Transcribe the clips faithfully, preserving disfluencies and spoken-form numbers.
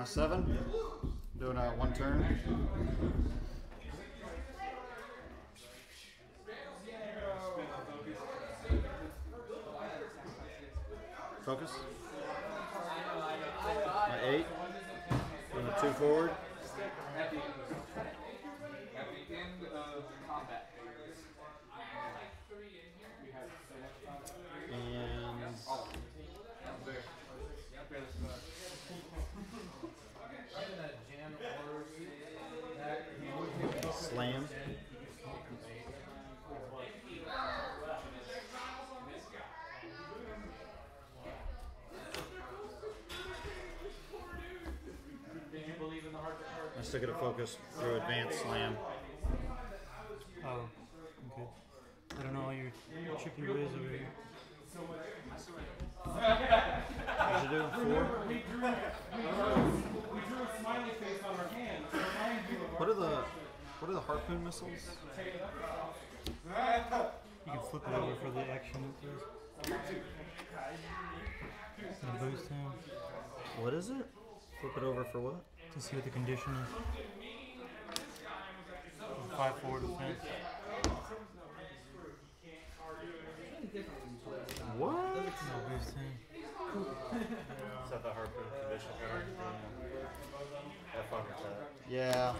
my seven. Doing a one turn. Focus. My eight. Doing a two forward. Slam. I still get a focus through advanced slam. Oh, okay. I don't know all your trippy whiz over here. What did you do? Four? What are the... What are the Harpoon Missiles? You can flip it over for the action. Boost him. What is it? Flip it over for what? To see what the condition is. Five forward defense. What? No, boost him. Is that the Harpoon condition? That fucking set. Yeah.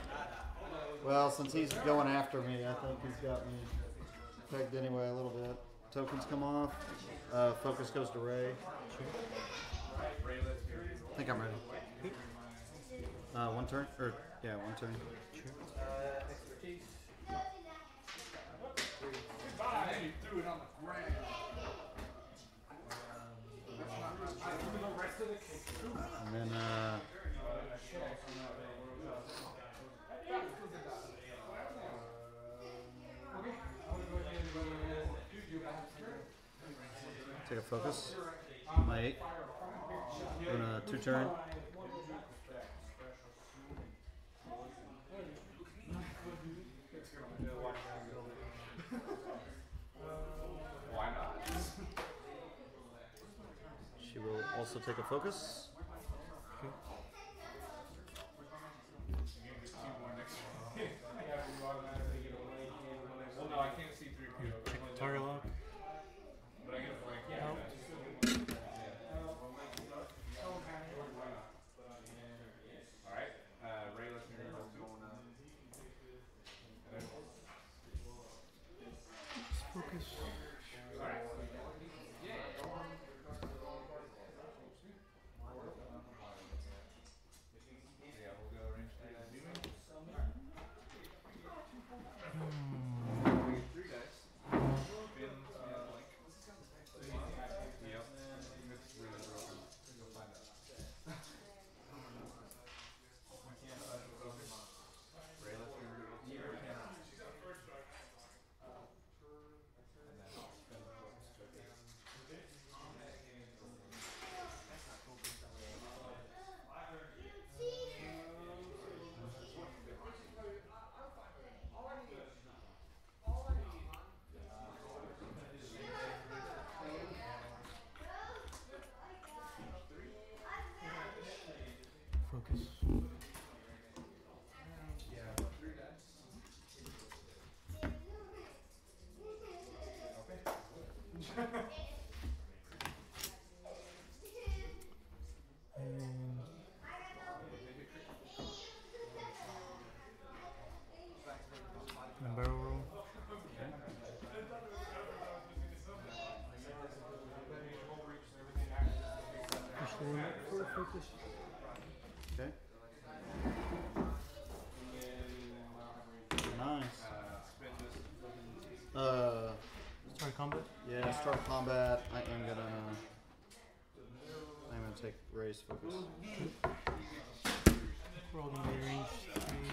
Well, since he's going after me, I think he's got me pegged anyway a little bit. Tokens come off. Uh, focus goes to Ray. I think I'm ready. Uh, one turn? Or, yeah, one turn. Expertise. Goodbye. You threw it on the ground. And then, uh... take a focus. My eight. Doing a two turn. Why not? She will also take a focus. Target lock. But I get a blank. Yeah. All right. Uh, Ray, let's hear it. Focus. All right. Okay. Nice. Uh, start combat? Yeah, start combat. I am gonna I'm gonna take Ray's focus. We're all gonna be range three.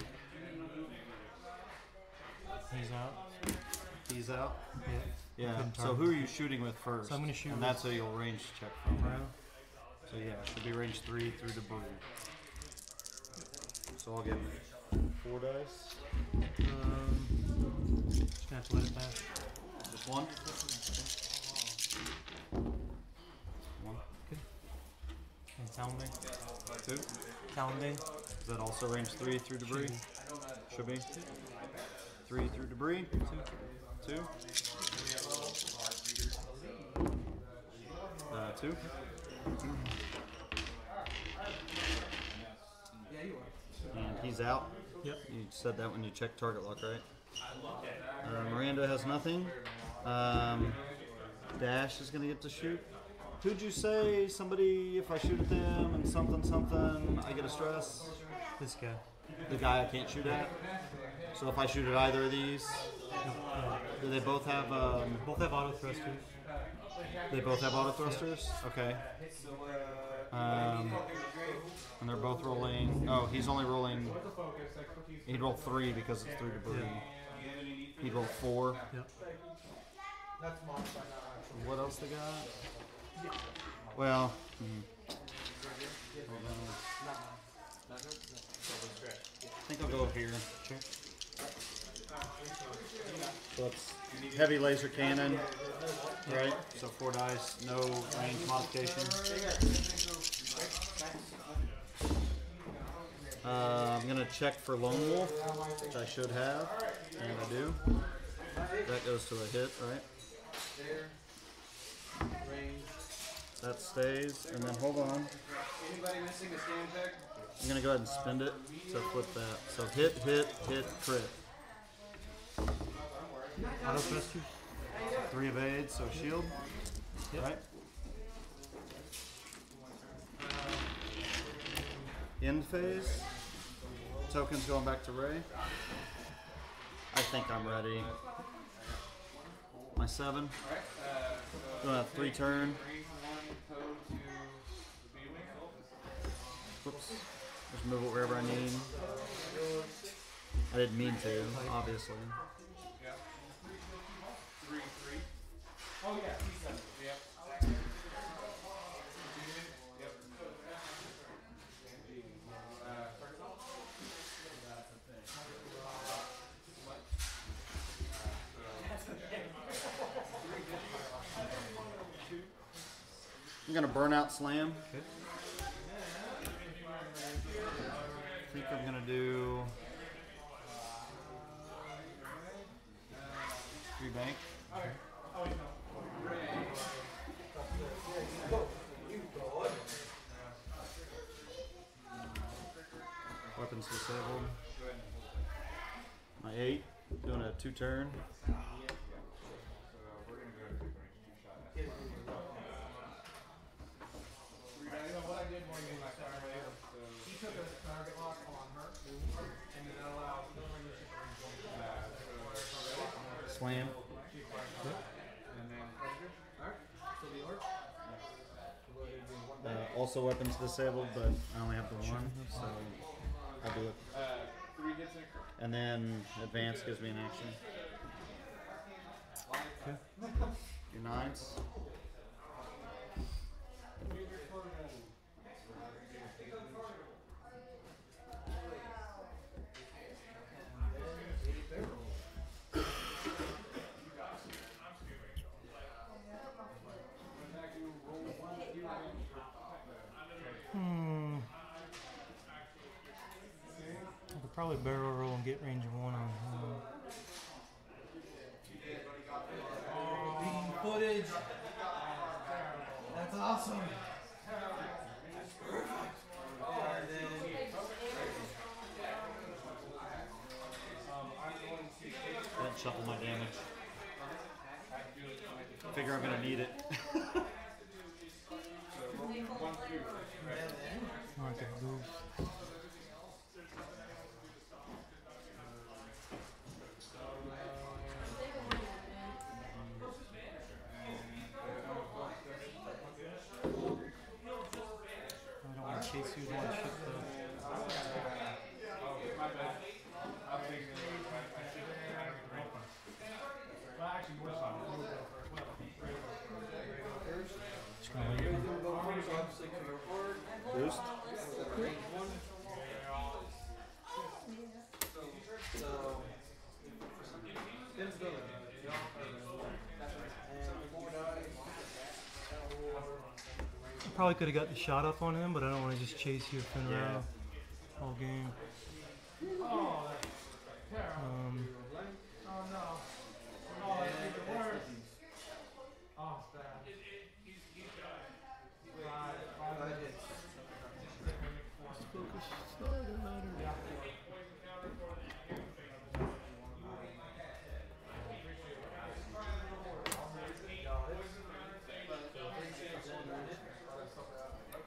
He's out. He's out? Yeah. Yeah. So who are you shooting with first? So I'm gonna shoot and that's a you'll range check from, right? So yeah, it should be range three through the blue. So I'll get four dice. Um, just gonna have to let it pass. Just one? One. Okay. And Talonbane? Two? Talonbane. Is that also range three through debris? Should be. Should be. Three through debris. Two. Two. Uh, two. And he's out. Yep. You said that when you checked target lock, right? Uh, Miranda has nothing. Um, Dash is going to get to shoot. Who'd you say? Somebody, if I shoot at them and something, something, I get a stress? This guy. The guy I can't shoot at? So if I shoot at either of these, do they both have... Um, both have autothrusters. They both have autothrusters? Okay. Um, and they're both rolling... Oh, he's only rolling... He'd roll three because it's three debris. Yeah. He'd roll four. Yep. What else they got? Well... Mm. I think I'll go up here. Sure. So it's heavy laser cannon, right? So four dice, no range modification. Uh, I'm gonna check for Lone Wolf, which I should have, and I do. That goes to a hit, right? That stays, and then hold on. Anybody missing a stand check? I'm gonna go ahead and spend it. So flip that. So hit, hit, hit, crit. Auto thrusters. Three evade, so shield. Yep. Right. End phase. Token's going back to Ray. I think I'm ready. My seven. Gonna have three turn. Whoops. Just move it wherever I need. I didn't mean to, obviously. I'm gonna burnout slam. Okay. I think I'm gonna do three bank. Okay. Weapons disabled. My eight, doing a two turn. Slam. Uh, also weapons disabled, but I only have the one, so I'll do it. And then advance gives me an action. Okay. Your nines. Probably barrel roll and get range one on one. Oh, beam footage. That's awesome. That shuffled my damage. I figure I'm gonna need it. Alright, that goes. Boost. probably could have got the shot up on him, but I don't want to just chase you, Fenn Rau, all game. Um,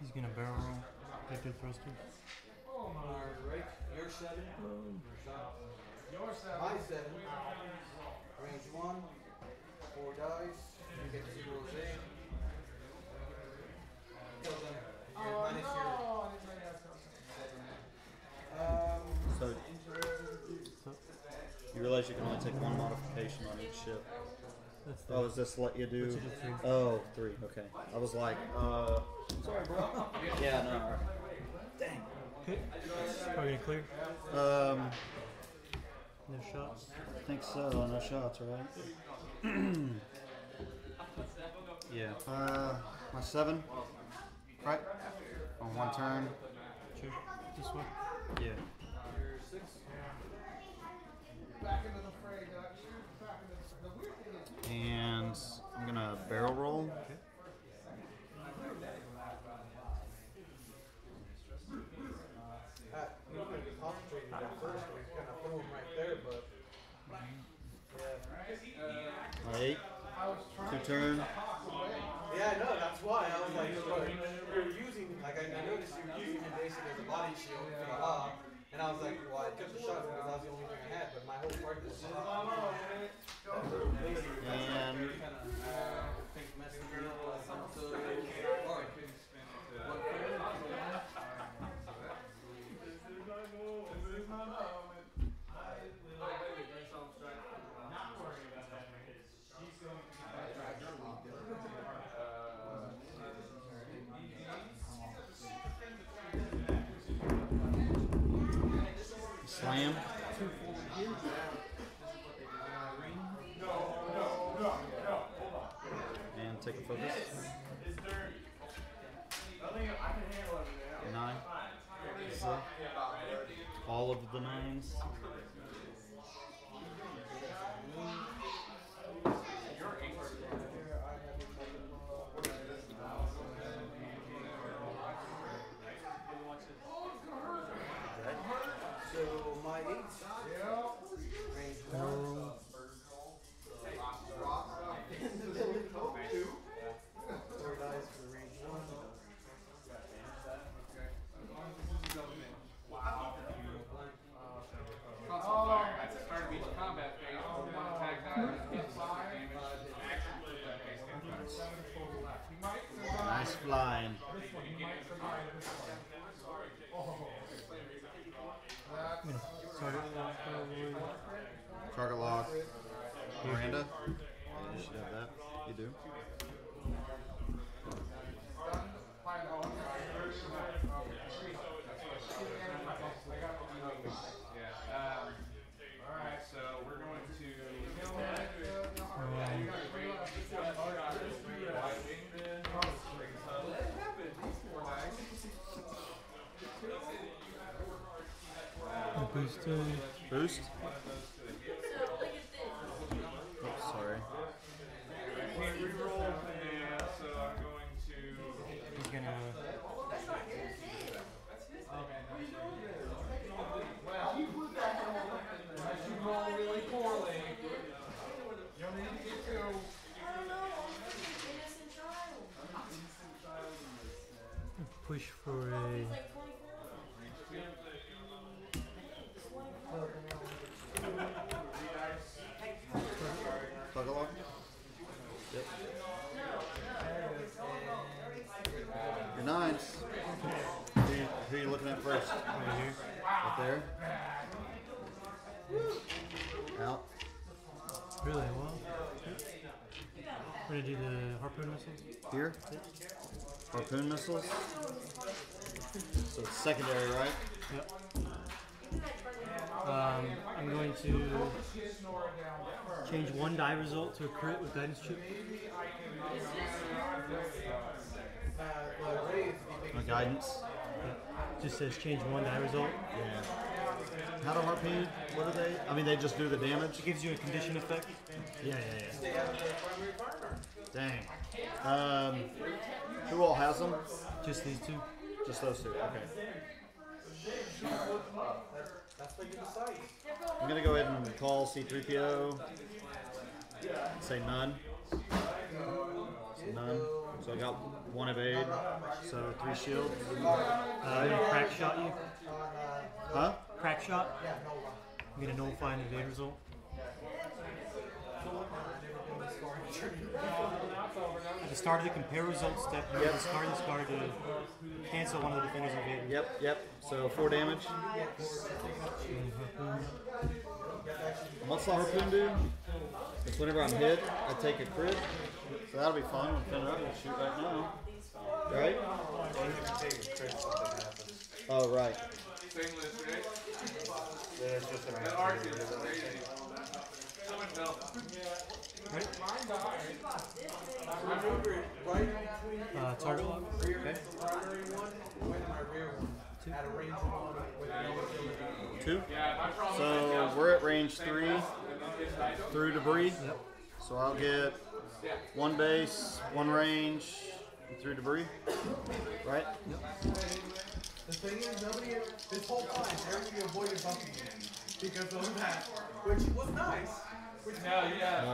He's gonna barrel roll, take the thruster. All right, your seven. Your seven. My seven. Range one. Four dice. You get zero eight. Kill them. Oh no! Um. So you realize you can only take one modification on each ship. Oh, does this let you do? Oh, three. Okay. I was like, uh. Sorry, bro. Yeah, no. All right. Dang. Okay. Are we gonna clear? Um. No shots. I think so. No shots, right? Yeah. Uh, my seven. Right. On one turn. Sure. This one. Yeah. Back into the fray, Doc. And I'm going to barrel roll. Okay. Eight. Two turn. Yeah, I know. That's why I was like, you're using, like I noticed you're using it basically as a body shield for the lob. And I was like, well, I took the shot because that was the only thing I had, but my whole part was shot. And slam. And take a focus. Nine. So, all of the nines. Line. Target lock. Target lock. Miranda. Yeah, you should have that. You do. Boost. Uh, Boost? Oh, sorry. He's gonna. Push for a. Who are you looking at first? Right here. Right there. Out. Really? Well. We're going to do the harpoon missiles. Here? Yep. Harpoon missiles. So it's secondary, right? Yep. Um, I'm going to change one die result to a crit with guidance chip. My guidance. It just says change one die result. Yeah. How do Harpoon, what are they? I mean, they just do the damage? It gives you a condition effect. Yeah, yeah, yeah. Dang. Um, who all has them? Just these two. Just those two, okay. I'm going to go ahead and call C three P O. Say none. None. So I got one evade, so three shields. Uh, you crack shot you? Huh? Crack shot? I'm gonna nullify an evade result. At the start of the compare result step, you yep. discard this card to cancel one of the defenders' evade. Yep, yep. So four damage. What's the harpoon do? It's whenever I'm hit, I take a crit. So that'll be fun when Fenn Rau will shoot right now. Right? Oh, right. Uh, target lock. Okay. Two. Two? So we're at range three through debris. Yep. So I'll get one base, one range, and through debris. Right? Yep. The thing is, nobody, this whole time, everybody avoided bumping in because of that, which was nice. Which no, yeah. Uh,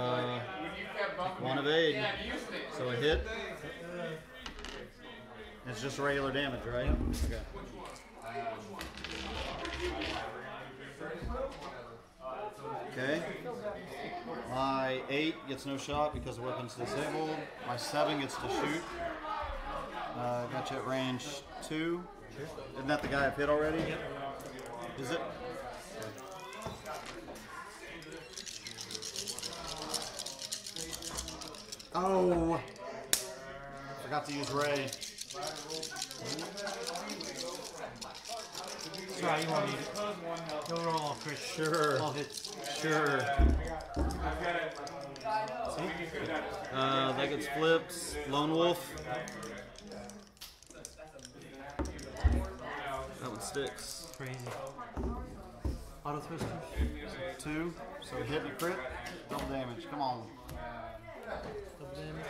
when you kept bumping one evade. Yeah, so a hit. It's just regular damage, right? Okay. Okay. My eight gets no shot because the weapon's disabled. My seven gets to shoot. Uh, got you at range two. Sure. Isn't that the guy I've hit already? Yep. Is it? Okay. Oh! Forgot to use Ray. Try, you won't need it. He'll roll off Chris. Sure. All hits. Sure. See? Uh, that gets flips. Lone Wolf. That one sticks. Crazy. Autothrusters. Two. So hit and crit. Double damage. Come on. Double damage.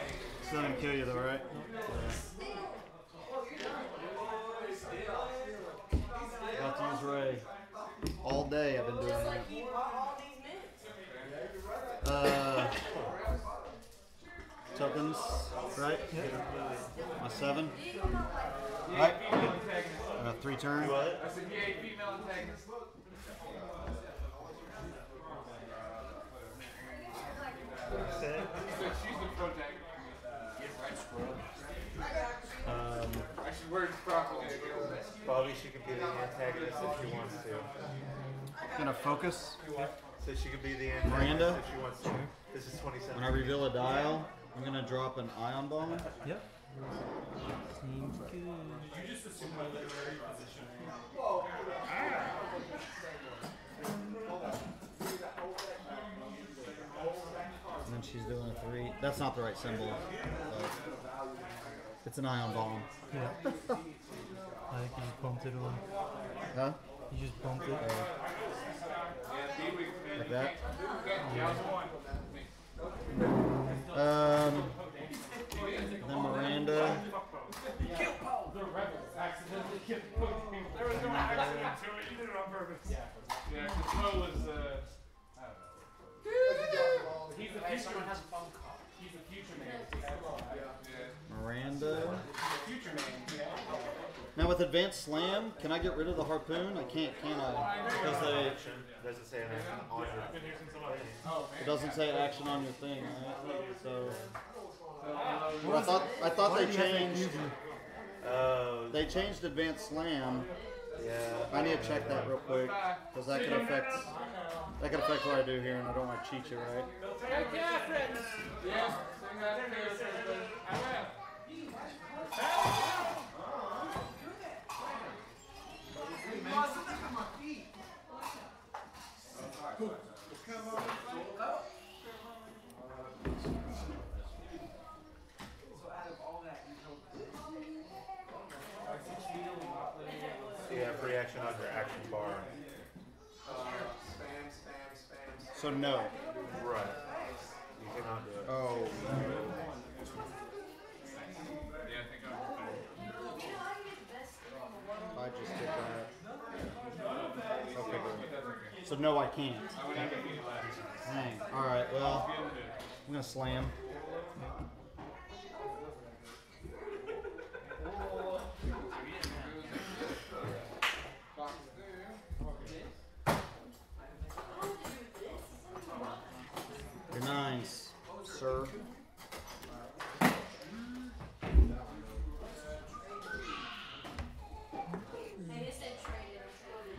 Still didn't kill you though, right? Yeah. Got to use Ray. All day I've been doing that. Uh, tokens, right? Yeah. My seven. Right? Uh, three turns. Um, Bobby, she can be the antagonist if she wants to. Gonna focus. Yeah. So she could be the antagonist Miranda. If she wants to. This is twenty-seven. When I reveal a dial, I'm gonna drop an ion bomb. Yep. Seems good. Did you just assume my literary position? Whoa. And then she's doing a three. That's not the right symbol. So. It's an ion bomb. Yeah. I think you just bumped it on. Huh? You just bumped it. Uh, like that? Yeah. Um, then Miranda. The rebels accidentally killed. There was no accident to it. You did it on purpose. Yeah, because Poe was, uh, I don't know. He's a future man. He's a future man. Miranda. Now with Advanced SLAM, can I get rid of the harpoon? I can't, can I? Because they... It doesn't say an action on your thing. It doesn't say an action on your thing, right? So... Well, I thought, I thought they changed... Uh, they changed Advanced SLAM. Yeah. I need to check that real quick, because that could affect... That could affect what I do here, and I don't want to cheat you, right? Yeah. So out of all that, you know. quick reaction on your action bar. Uh, spam, spam, spam. So no. Right. You cannot do it. Oh. No. Yeah, I think I'm okay. I just did that. Okay. So no, I can't. Dang. All right. Well, I'm gonna slam. Nice, sir. You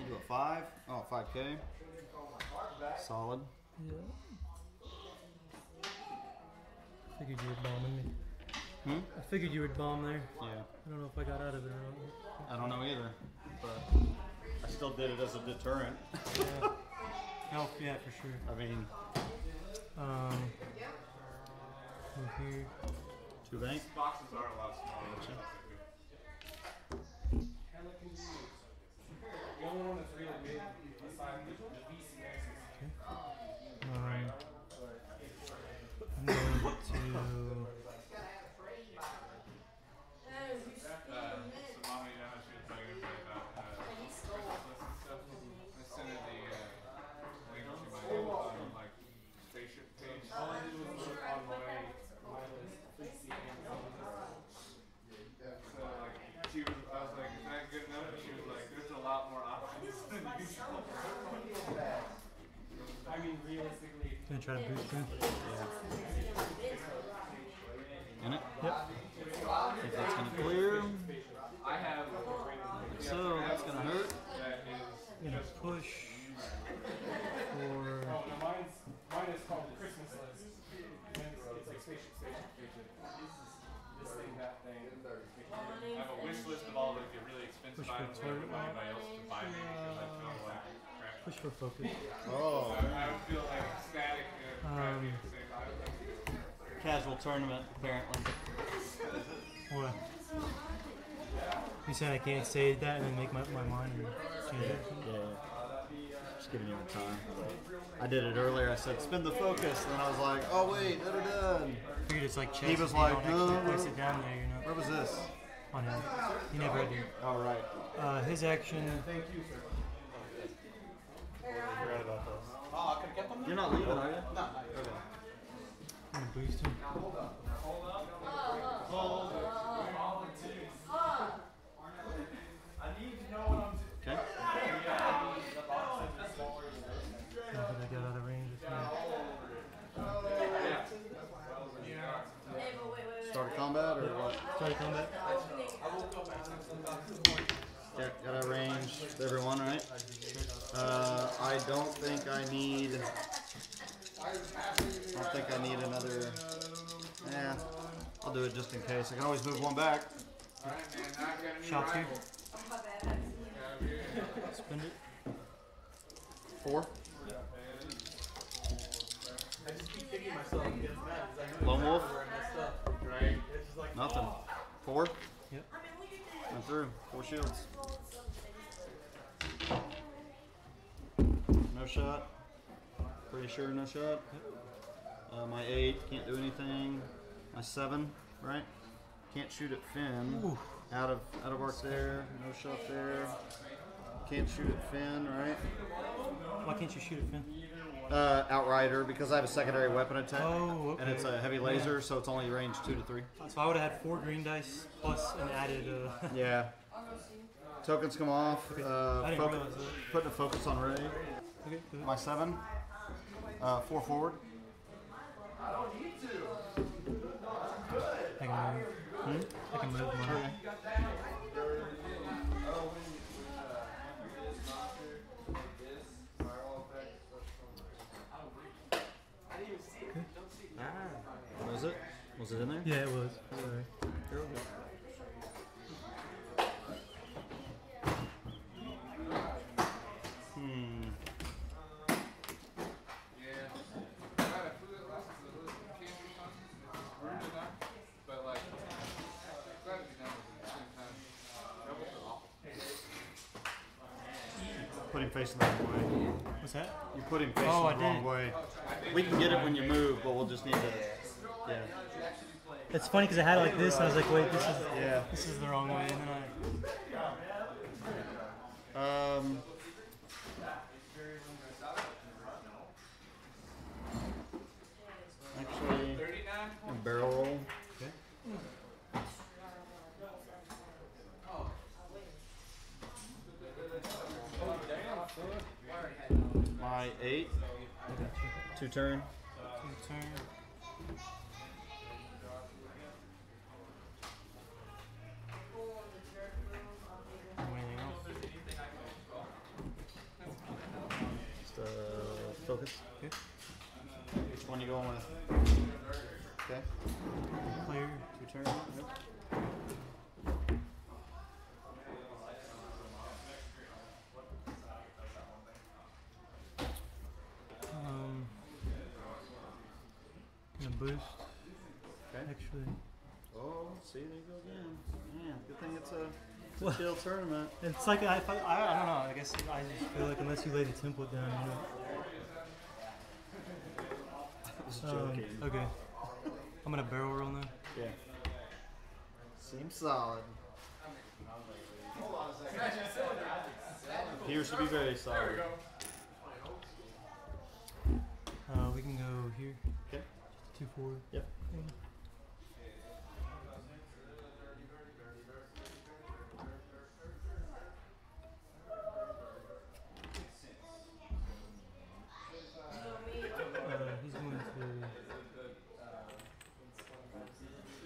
do a five? Oh, five K. Solid. Yeah. I figured you were bombing me. Hmm? I figured you would bomb there. Yeah. I don't know if I got out of it or not. I don't know either, but I still did it as a deterrent. Yeah. Oh, yeah, for sure. I mean... Um, here. Two bank. Boxes are a lot smaller. Okay. All right. I'm going to. Gonna try to boost him. Yeah. In it? Yep. If that's gonna clear. I have like so that's gonna hurt. I'm gonna push for. Oh, no, mine's, mine is called the Christmas list. It's like station, station, station. This thing, that thing. I have a wish list of all the really expensive items for anybody else to buy me because I feel like. Push for focus. Oh. I don't feel like static um, casual tournament, apparently. What? You said I can't say that and then make my, my mind change it? Yeah. Just giving you the time. I did it earlier. I said, spin the focus. And then I was like, oh, wait, da da da. I figured it's like chess. He was like, no. Where was this? On him. He never did. All right. Uh, his action. Thank you, sir. Oh, I get them. You're not leaving, are you? No. Okay. I'm gonna boost him. Now hold up. Now hold up. Hold up. I need to know what I'm doing. Okay. How did I get out of range? Yeah. Start a combat or yeah. What? Start a combat. Yeah, got a range with everyone, right? Uh, I don't think I need. I don't think I need another. Yeah, I'll do it just in case. I can always move one back. Shot two. Spend it. Four. I just keep kicking myself against that because I know. Lone Wolf. Nothing. Four. Yep. Went through. Four shields. No shot. Pretty sure no shot. Uh, my eight can't do anything. My seven, right? Can't shoot at Fenn. Ooh. Out of out of arc there. No shot there. Can't shoot at Fenn, right? Why can't you shoot at Fenn? Uh, Outrider, because I have a secondary weapon attack. Oh, okay. And it's a heavy laser, yeah. So it's only range two to three. So I would have had four green dice plus an added. Uh, yeah. Tokens come off. Okay. Uh, focus, putting a focus on Ray. Okay. My seven. Uh, four forward. I don't need to. I can move. Hmm? I can move. Okay. Was it? Was it in there? Yeah, it was. Sorry. You're okay. Hmm. put him facing the wrong way. What's that? You put him facing oh, the I wrong did. way. We can get it when you move, but we'll just need to. Yeah. It's funny because I had it like this, and I was like, wait, this is yeah. this is the wrong way, and then I. Um. Actually, a barrel roll. Okay. My eight. Two turn. Two turn. Just uh, focus. Okay. Which one you going with? Okay. Player. Two turn. Yep. Boost. Okay. Actually. Oh, see, there you go again. Yeah, good thing it's a, it's a chill tournament. It's like, I, I, I don't know, I guess I just feel like unless you lay the template down, you know. I was um, joking. Okay. I'm going to barrel roll now. Yeah. Seems solid. Appears to be very solid. Uh, we can go here. Okay. Two, four. Yep. Uh, he's going to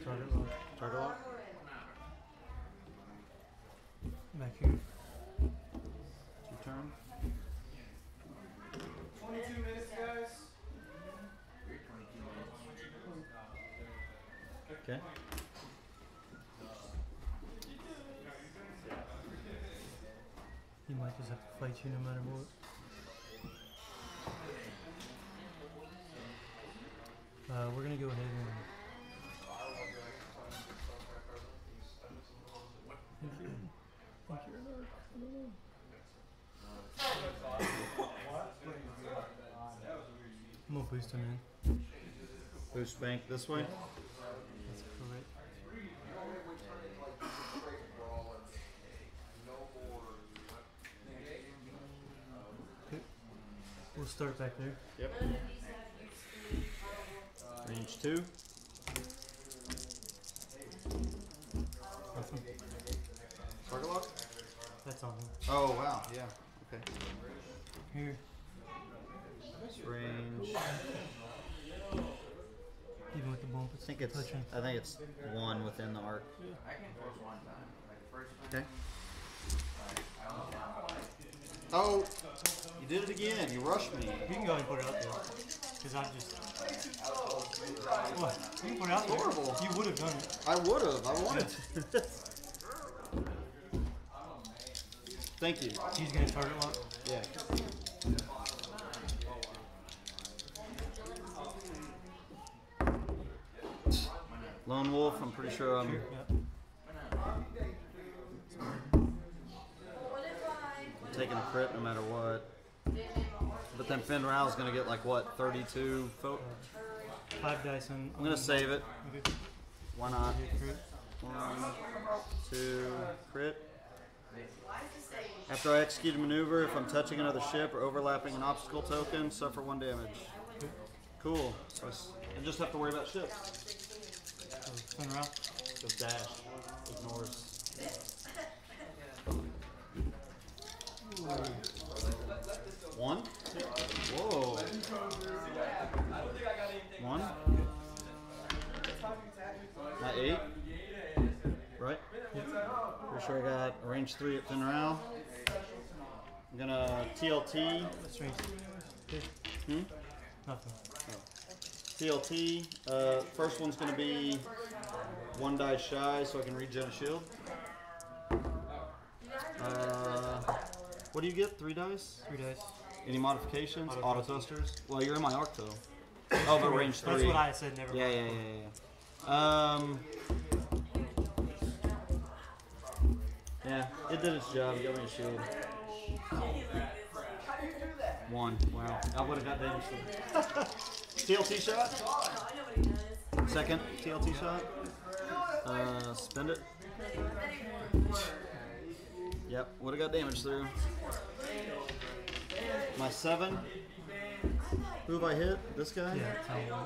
target lock. Target lock. Back here. Two turn. Twenty-two minutes, guys. Okay. You might just have to fight you no matter what. Uh, we're gonna go ahead and. I'm gonna boost him in. Boost bank this way. We'll start back there. Yep. Range two. Awesome. Target lock? That's on him. Oh, wow. Yeah. Okay. Here. Range. Even with the bump, it's I think it's. Touching. I think it's one within the arc. Yeah. I can force one time. Like the first time. Okay. Oh, you did it again. You rushed me. You can go and put it out there, because I just. What? You can put it out there. Horrible. You would have done it. I would have. I wanted. To. Thank you. He's gonna target lock. Yeah. Lone Wolf, I'm pretty sure I'm... Sure, yeah. Taking a crit no matter what. But then Fenn Rau's going to get like, what, thirty-two? Uh, five dice on... I'm going to save it. Okay. Why not? One, two, crit. After I execute a maneuver, if I'm touching another ship or overlapping an obstacle token, suffer one damage. Okay. Cool. So I just have to worry about ships. Turn around. Just dash. Ignores. Ooh. One? Whoa. One? Not eight? Right? Yep. Pretty sure I got a range three at Fenn Rau. I'm gonna T L T. Hmm? Nothing. T L T, uh, first one's going to be one die shy, so I can regen a shield. Uh, what do you get? Three dice? Three dice. Any modifications? Autothrusters? Well, you're in my arc, though. Oh, but range three. That's what I said, never mind. Yeah, yeah, yeah, yeah. Um, yeah, it did its job. It got me a shield. One. Wow. I would have got damage there. T L T shot. Second T L T shot. Uh, spend it. Yep. Would have got damage through. My seven. Who have I hit? This guy? Yeah.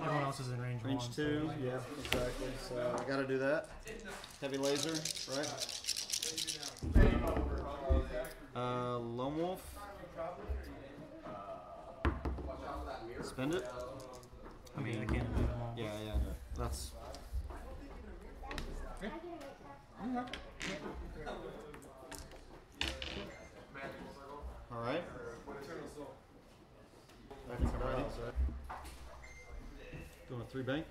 Everyone else is in range. Range one, two. So. Yeah, exactly. So I got to do that. Heavy laser, right? Uh, Lone Wolf. Spend it. I mean, I can't. Yeah, yeah. That's. All right. Back to Ray. Doing a three bank.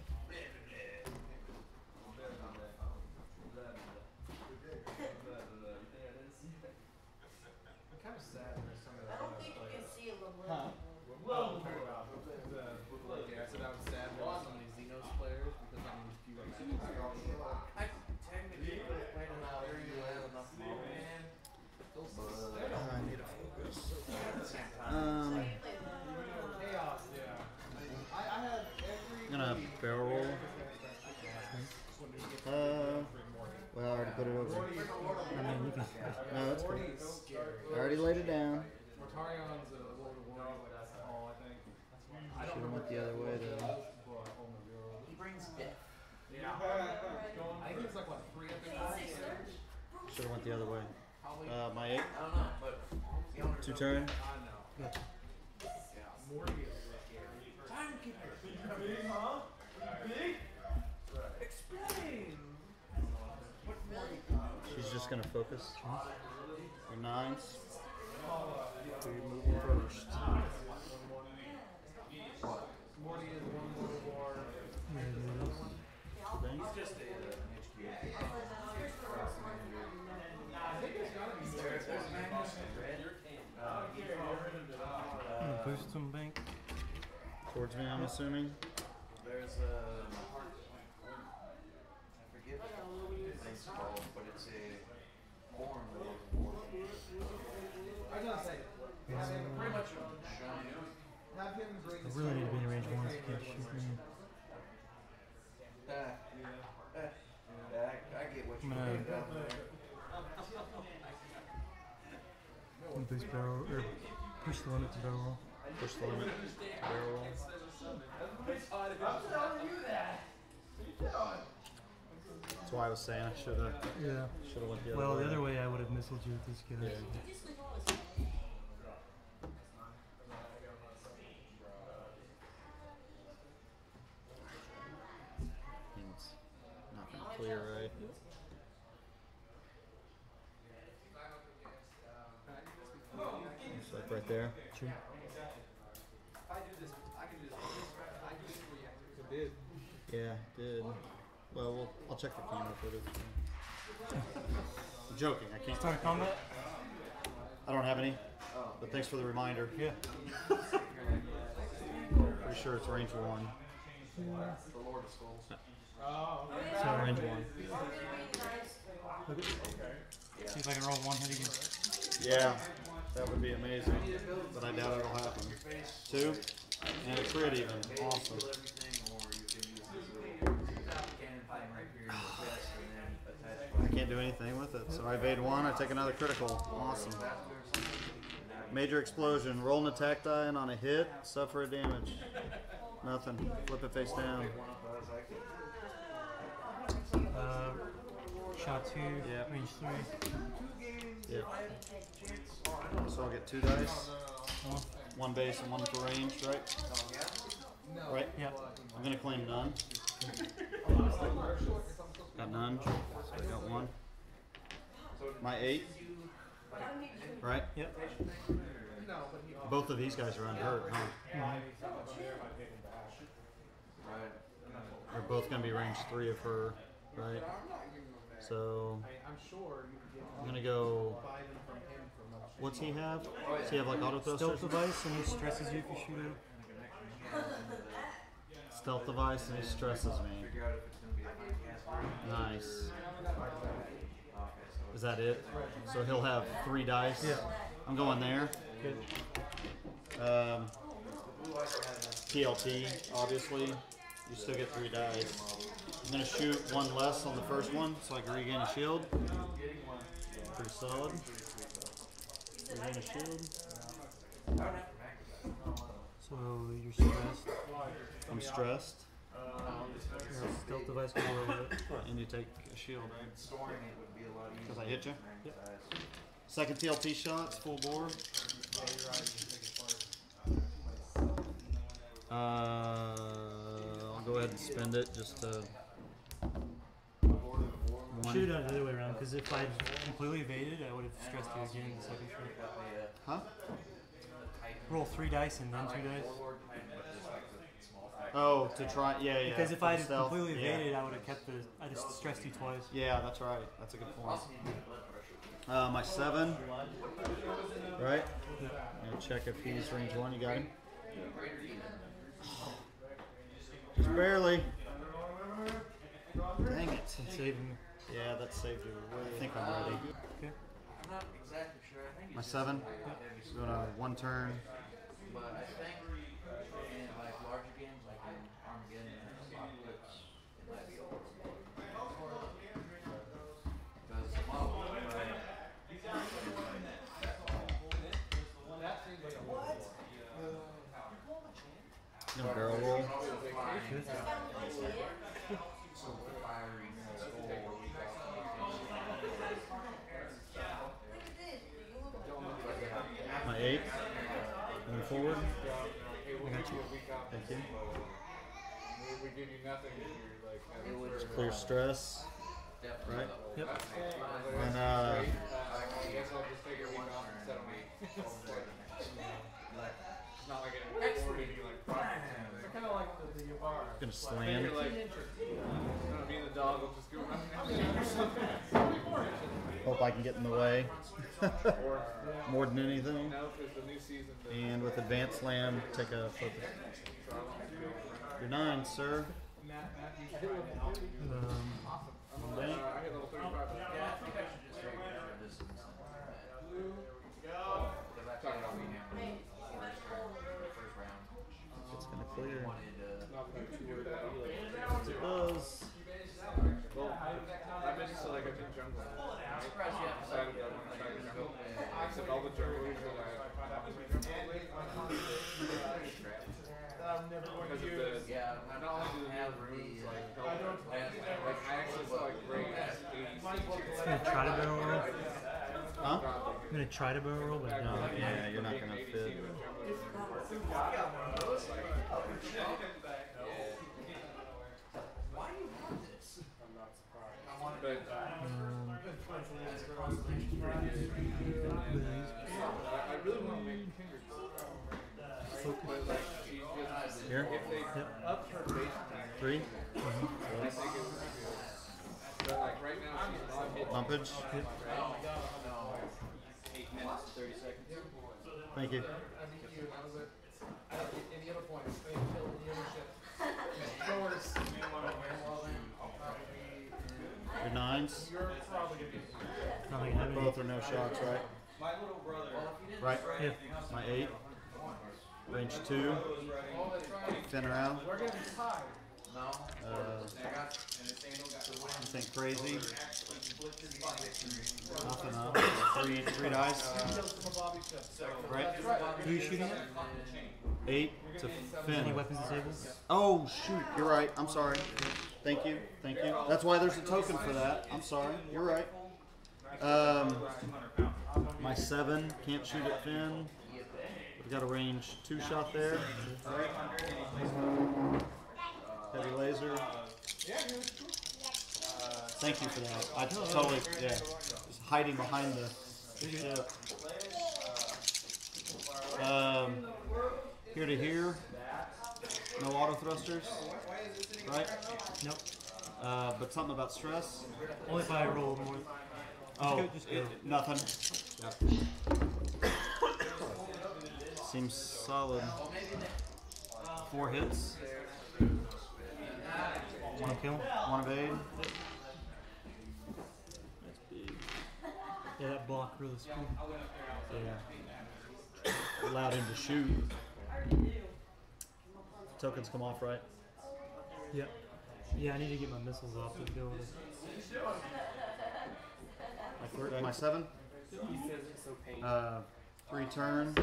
Laid it down. Should have went the other way though. He brings death. I think it's like what three up in. Should have went the other way. Uh, my eight. Two turn. Gotcha. She's just gonna focus. Your nines. We move first. Boost some bank. Towards me, I'm assuming. There's a. I forget what it's called, but it's a form of. I was gonna say, yes. I pretty much shown you. I really need to be in range once. Uh, uh, I get what you're doing down there. And boost barrel, or push the limit to barrel roll. Push the limit to barrel roll. How did I do that? That's why I was saying I should have. Yeah. Should have went the other well, way. Well, the other way I would have missiled you with this kid. Yeah. It's not been clear, right? Yeah. It's like right there. Sure. If I do this, I can do this. I do this for you. It did. Yeah, it did. Well, well, I'll check the camera footage. I'm joking, I can't. Start a combat? I don't have any, but thanks for the reminder. Yeah. Pretty sure it's range one. Yeah. It's not range one. Okay. See if I can roll one hit again. Yeah, that would be amazing, but I doubt it'll happen. Two, and a crit even. Awesome. I can't do anything with it. So I evade one, I take another critical. Awesome. Major explosion. Roll an attack die and on a hit, suffer a damage. Nothing. Flip it face down. Uh, shot two, yep. Range three. Yep. So I'll get two dice. One base and one for range, right? Right? Yeah. I'm going to claim none. Got none, so I got one. My eight, right? Yep. Both of these guys are unhurt, huh? Mm-hmm. They're both going to be range three of her, right? So, I'm going to go, what's he have? Does he have like autothrusters? Stealth device and he stresses you if you shoot him. Stealth device and he stresses me. Nice. Is that it? So he'll have three dice. Yeah. I'm going there. Good. Um, T L T, obviously. You still get three dice. I'm going to shoot one less on the first one, so I can regain a shield. Pretty solid. Regain a shield. So you're stressed. I'm stressed. Stealth device can roll it, and you take a shield. Because I hit you? Yep. Second T L T shots, full bore. Uh, I'll go ahead and spend it just to. One. Should have done it the other way around, because if I completely evaded, I would have stressed you again in the second shot. Huh? Roll three dice and then two dice. Oh, to try, yeah, yeah. Because if I had completely evaded, yeah. I would have kept the, I just stressed you twice. Yeah, that's right. That's a good point. Uh, my seven, right? Yeah. I'm gonna check if he's range one. You got him? Just barely. Dang it. That's saving me. Yeah, that saved you. I think I'm ready. Okay. I'm not exactly sure. I think my seven. Just going on one turn. But I think in like larger games like in Armageddon and Apocalypse, it might be over. Because the model right that no barrel roll. My eight. Going forward. I got you. Thank you. It's clear stress. Right? Yep. And, uh. I guess I'll just figure one off and settle me. It's not like an expert to be like five. It's kind of like the bar. I'm going to slam. Me and the dog will just go around or something. Hope I can get in the way more than anything. And with Advanced SLAM, take a focus. You're nine, sir. Um, okay. It's going to clear. It does. I mentioned so like I did jungle. I'm surprised you haven't decided that one. Except all the junglers are like, because of this. Not only do they have rooms, like, I actually saw like Ray as eighty. I'm going to try to barrel roll. Huh? I'm going to try to barrel roll, but no. Yeah, you're not going to fit. Why do you want this? I'm not surprised. I want to I really want to make fingers. Here? Up her base three? But like right now she's not hitting. Eight minutes, thirty seconds. Thank you. I don't get any other points. They killed the other ship. Your nines? Both are no shots, right? My little brother. Right? Yeah. My eight. Range two. Fenn Rau. Uh, this ain't crazy. Nothing up. Three, three dice. Right? Who are you shooting at? Eight to Fenn. Any weapons disabled? Oh, shoot. You're right. I'm sorry. Thank you. Thank you. That's why there's a token for that. I'm sorry. You're right. Um, my seven. Can't shoot at Fenn. We've got a range two shot there. Right. Heavy laser. Thank you for that. I totally, yeah, just hiding behind the ship. Um, here to here. No autothrusters, right? Nope. Uh, but something about stress. Only if I roll more. Oh, just go, just go. Nothing. Yeah. Seems solid. Four hits. One kill, one evade. That's big. Yeah, that block really screwed. Yeah. allowed him to shoot. Tokens come off, right? Yep. Yeah, I need to get my missiles off to deal with it. My, my seven? Uh, three turn.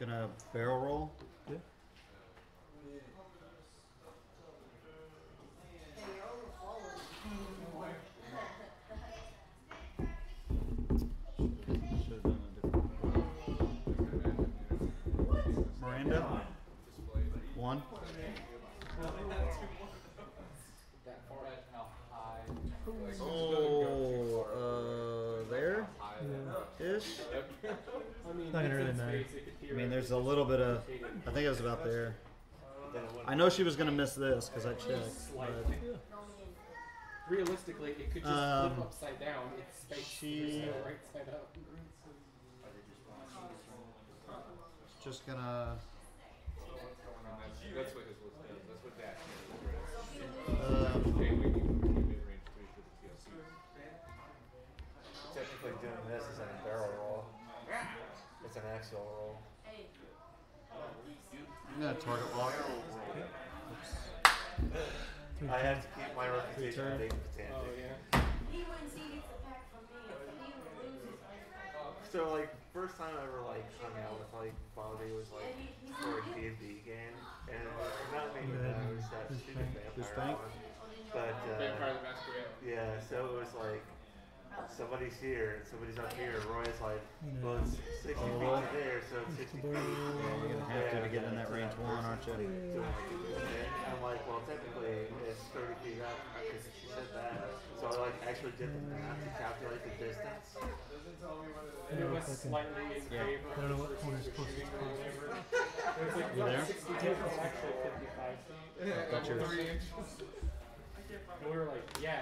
Gonna barrel roll? Yeah. Miranda? One. Oh, uh, there? Ish? I mean, not gonna really matter. I mean, there's a little bit of. I think it was about there. I know she was gonna miss this because I checked. But realistically, it could just um, flip upside down. It's space she, right side up. Just gonna. That's what his was. That's what Dash is. Technically, doing this is a barrel roll. It's an axial roll. I'm going to target lock. Oops. I have to keep my reputation on David Patantic. Oh, yeah. He wins, he gets a pack from me. He loses. So, like, first time I ever, like, hung out with, like, Bobby was, like, for a D and B game. And not me, but I was that stupid vampire one. But, uh, Vampire the Masquerade. Yeah, so it was, like, somebody's here and somebody's up here. Roy's like, well, it's sixty oh, feet to there, so it's sixty feet. Yeah, you're going to have to, yeah, to get in that range one, aren't you? Yeah. I'm like, well, technically, it's thirty feet up. She said that. So I like actually did the math to calculate the distance. And it was slightly in favor. I don't know what corner is closest to it. You there? It's actually fifty-five feet. That's yours. And we were like, yeah.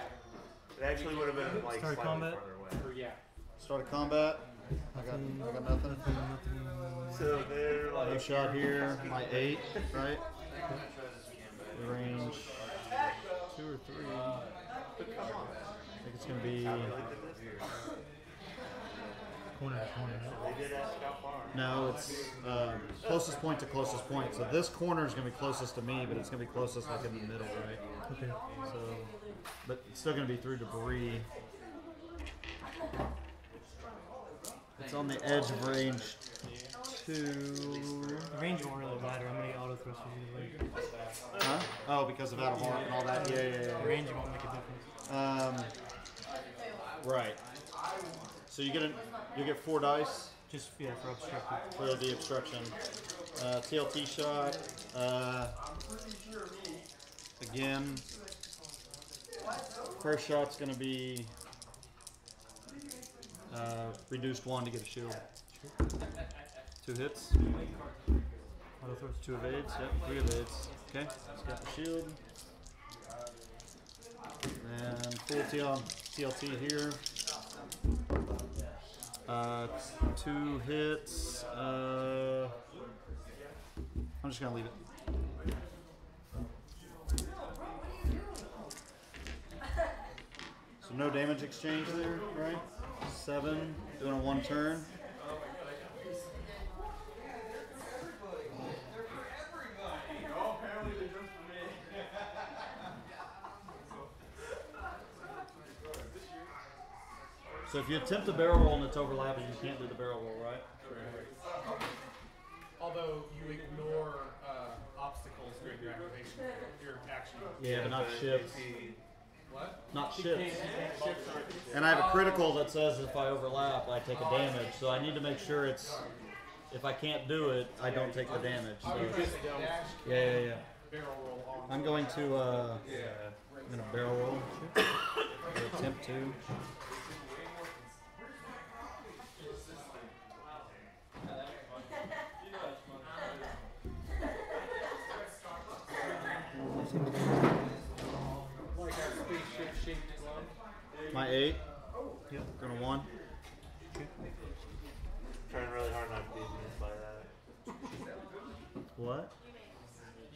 It actually would have been like start slightly further away. Yeah. Start a combat. I got, I got nothing. So they're like. No shot here. My eight, right? Range two or three. I think it's gonna be. Corner, corner. No, it's uh, closest point to closest point. So this corner is gonna be closest to me, but it's gonna be closest like in the middle, right? Okay. So. But it's still going to be through debris. It's on the edge of range two. The range won't really matter. How many auto thrusters you need? Huh? Oh, because of Adam Hart and all that? Yeah, yeah, yeah. yeah. The range won't make a difference. Um, right. So you get a, you get four dice. Just yeah, for obstruction. For the obstruction. Uh, T L T shot. Uh, again. First shot's gonna be uh, reduced one to get a shield. Two hits. Two evades. Yep. Three evades. Okay. It's got the shield. And full T L T here. Uh, two hits. Uh, I'm just gonna leave it. So no damage exchange there, right? Seven, doing a one turn. So if you attempt a barrel roll and it's overlapping, you can't do the barrel roll, right? Correct. Although you ignore uh, obstacles during your activation, your action. Yeah, but not ships. What? Not ships. And I have a critical that says if I overlap, I take a damage. So I need to make sure it's, if I can't do it, I don't take the damage. So. Yeah, yeah, yeah. I'm going to, uh, I'm going to barrel roll. Attempt to. My eight. Yep. Gonna one. I'm trying really hard not to be amused by that. What?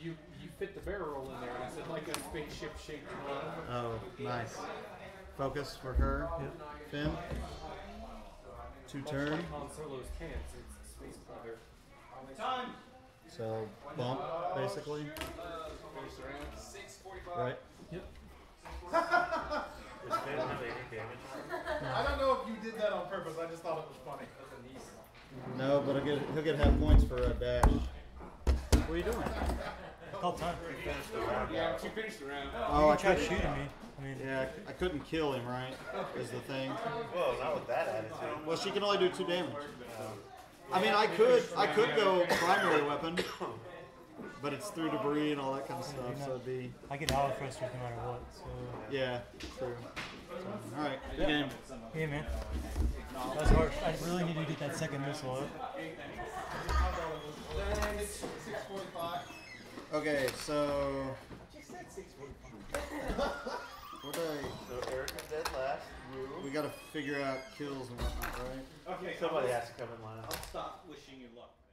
You you fit the barrel in there. Is it like a spaceship shaped one? Oh, nice. Focus for her. Yep. Finn. Two turn. Like Han Solo's pants. It's space powder. Time. So bump basically. Right. Yep. Does Finn have any damage? No. I don't know if you did that on purpose. I just thought it was funny. No, but he'll get, he'll get half points for a dash. What are you doing? All time. You finished the round. Yeah, she finished the round. Oh, I tried shooting me. I mean, yeah, I couldn't kill him, right? Is the thing. Well, not with that attitude. Well, she can only do two damage. I mean, I could, I could go primary weapon, but it's through debris and all that kind of stuff. Yeah, not, so it'd be. I get autothrusters no matter what. So. Yeah, true. So, all right, good game. Yeah, man. That's hard. I really need to get that second missile up. Okay, so. We're dying. So Eric is dead last. We gotta figure out kills and whatnot, right? Okay. Somebody has to come in last. I'll stop wishing you luck.